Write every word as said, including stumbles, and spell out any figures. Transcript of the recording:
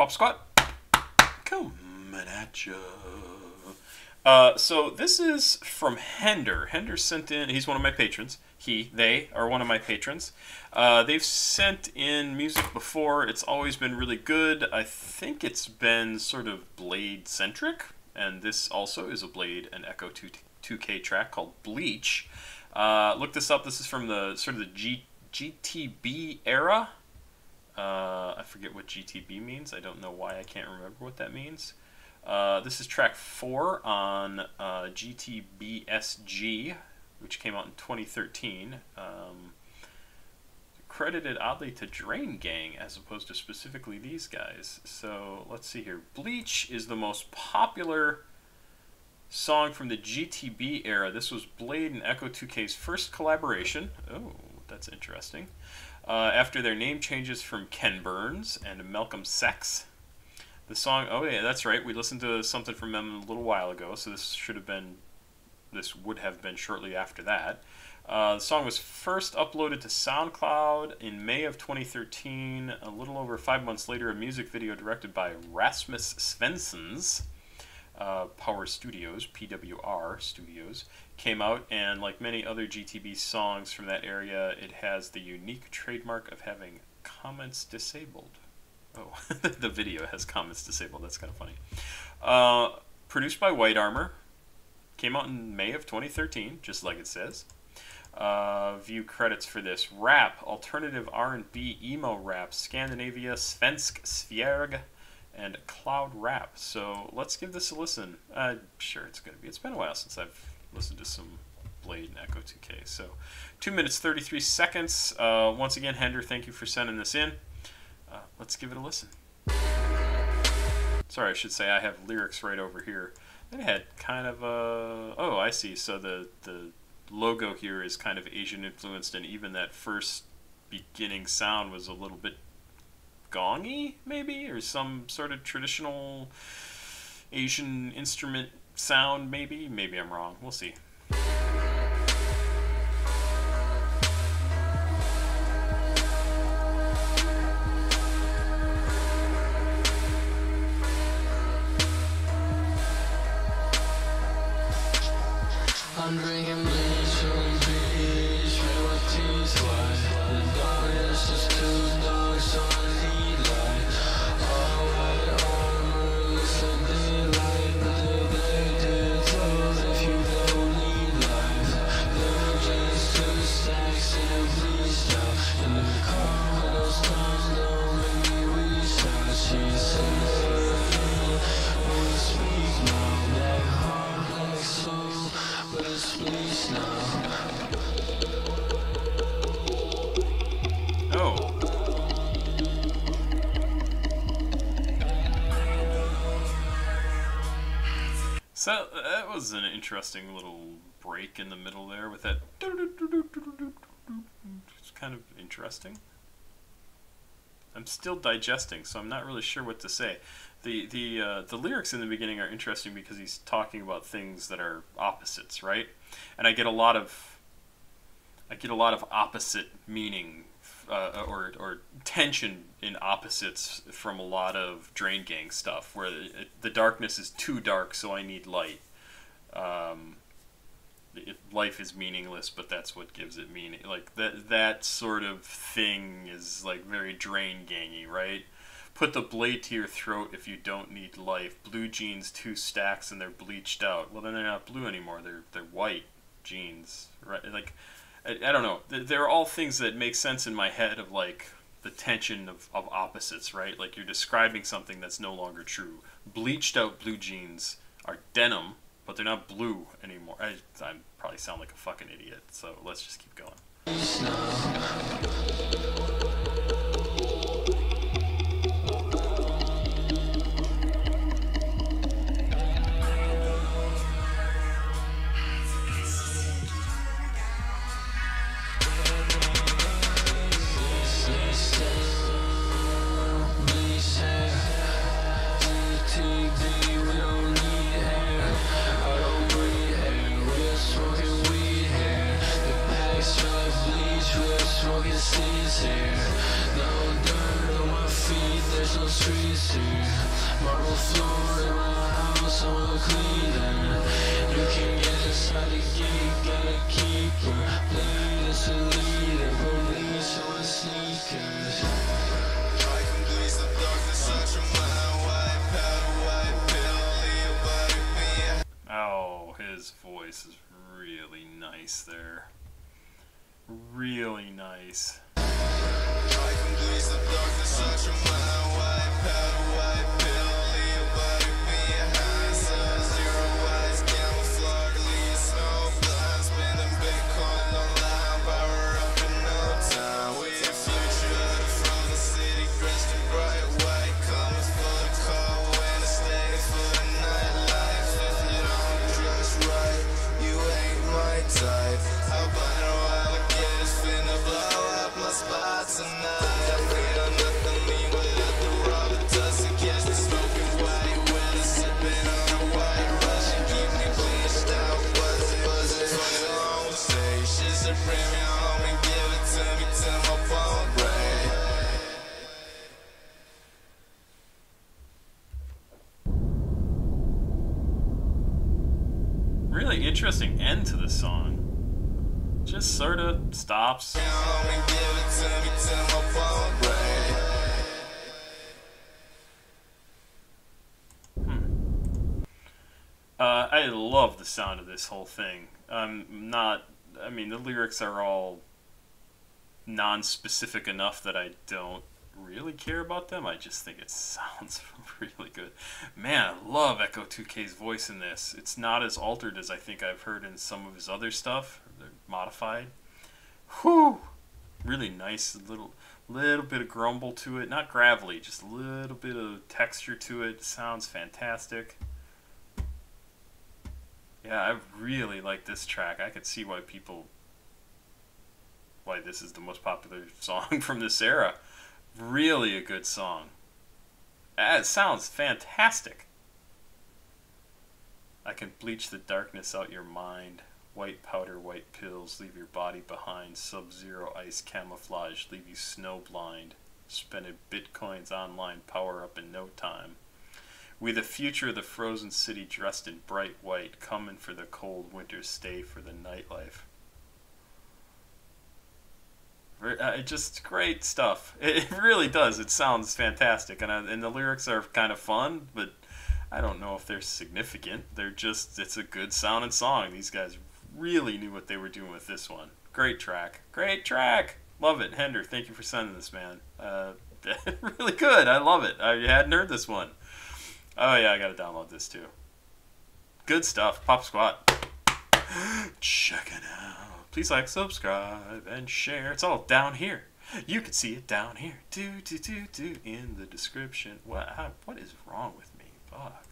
Papa Squat, coming at ya. Uh, so this is from Hender. Hender sent in, he's one of my patrons. He, they are one of my patrons. Uh, they've sent in music before. It's always been really good. I think it's been sort of Bladee-centric. And this also is a Bladee and Ecco two K track called BLEACH. Uh, look this up. This is from the sort of the G, G T B era. Uh, I forget what G T B means. I don't know why I can't remember what that means. Uh, this is track four on uh, G T B S G, which came out in twenty thirteen. Um, credited oddly to Drain Gang as opposed to specifically these guys. So let's see here. Bleach is the most popular song from the G T B era. This was Bladee and Ecco two K's first collaboration. Oh, that's interesting. Uh, after their name changes from Ken Burns and Malcolm Sex. The song, oh yeah, that's right. We listened to something from them a little while ago, so this should have been, this would have been shortly after that. Uh, the song was first uploaded to SoundCloud in May of twenty thirteen. A little over five months later, a music video directed by Rasmus Svensson's uh, PWR Studios, P W R Studios, came out, and like many other G T B songs from that area, it has the unique trademark of having comments disabled. Oh, the video has comments disabled. That's kind of funny. Uh, produced by White Armor. Came out in May of twenty thirteen, just like it says. Uh, view credits for this. Rap, alternative R and B, emo rap, Scandinavia, Svensk, Svärg, and Cloud Rap. So let's give this a listen. Uh, sure, it's going to be. It's been a while since I've listened to some Bladee and Ecco two K. So two minutes, thirty-three seconds. Uh, once again, Hender, thank you for sending this in. Uh, let's give it a listen. Sorry, I should say I have lyrics right over here. It had kind of a... Oh, I see. So the, the logo here is kind of Asian-influenced, and even that first beginning sound was a little bit gongy, maybe? Or some sort of traditional Asian instrument sound, maybe? Maybe I'm wrong. We'll see. I'm drinking bleach from bleach, red with teeth white. The dog is just two dogs, so I need light. All white armor looks like daylight, but they're black dead clothes if you don't need life. There were just two stacks in a bleach shop, in the car with those times don't make me reach out. She says, won't speak now, black heart, black soul. Oh. So that was an interesting little break in the middle there with that. It's kind of interesting. I'm still digesting, so I'm not really sure what to say. The the uh, the lyrics in the beginning are interesting because he's talking about things that are opposites, right? And I get a lot of I get a lot of opposite meaning uh, or or tension in opposites from a lot of Drain Gang stuff, where it, the darkness is too dark, so I need light. Um, If life is meaningless, but that's what gives it meaning. Like that, that sort of thing is like very Drain Gangy, right? Put the Bladee to your throat if you don't need life. Blue jeans, two stacks, and they're bleached out. Well, then they're not blue anymore. They're they're white jeans, right? Like, I, I don't know. They're all things that make sense in my head of like the tension of of opposites, right? Like you're describing something that's no longer true. Bleached out blue jeans are denim. But they're not blue anymore. I, I probably sound like a fucking idiot, so let's just keep going. Smoking season. greasy. Marble floor in my house, I'm cleaning. You can get inside the gate, gotta keep her. Play this a leader, police on sneakers. Oh, his voice is really nice there. Really nice. Really interesting end to the song. Just sort of stops. Hmm. Uh, I love the sound of this whole thing. I'm not, I mean, the lyrics are all non-specific enough that I don't really care about them. I just think it sounds really good. Man, I love Ecco two K's voice in this. It's not as altered as I think I've heard in some of his other stuff. They're modified. Whew! Really nice little little bit of grumble to it. Not gravelly, just a little bit of texture to it. Sounds fantastic. Yeah, I really like this track. I could see why people... why this is the most popular song from this era. Really a good song. It sounds fantastic. I can bleach the darkness out your mind. White powder, white pills, leave your body behind. Sub-zero ice camouflage, leave you snow blind. Spending bitcoins online, power up in no time. We the future of the frozen city dressed in bright white. Coming for the cold winter, stay for the nightlife. Uh, it just great stuff. It, it really does. It sounds fantastic, and I, and the lyrics are kind of fun, but I don't know if they're significant. They're just, it's a good sounding song. These guys really knew what they were doing with this one. Great track. Great track. Love it. Hender, thank you for sending this, man. Uh, really good. I love it. I hadn't heard this one. Oh yeah, I gotta download this too. Good stuff. Pop Squat. Check it out. Please like, subscribe, and share. It's all down here. You can see it down here. Do, do, do, do in the description. What, what is wrong with me? Fuck.